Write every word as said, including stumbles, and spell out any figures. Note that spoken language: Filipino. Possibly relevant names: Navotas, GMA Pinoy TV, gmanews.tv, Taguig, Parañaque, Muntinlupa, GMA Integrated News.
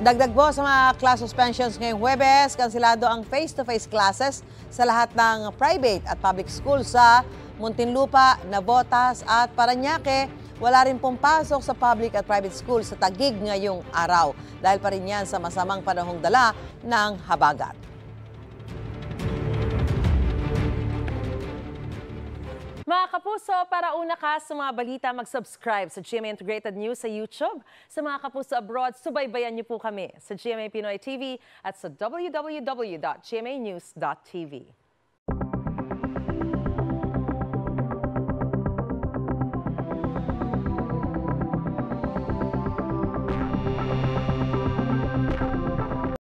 Dagdag po sa mga class suspensions ngayong Huwebes, kansilado ang face-to-face classes sa lahat ng private at public school sa Muntinlupa, Navotas at Parañaque. Wala rin pong pasok sa public at private school sa Taguig ngayong araw dahil pa rin yan sa masamang panahong dala ng habagat. Mga kapuso, para una ka sa mga balita, mag-subscribe sa G M A Integrated News sa YouTube. Sa mga kapuso abroad, subaybayan niyo po kami sa G M A Pinoy T V at sa w w w dot g m a news dot t v.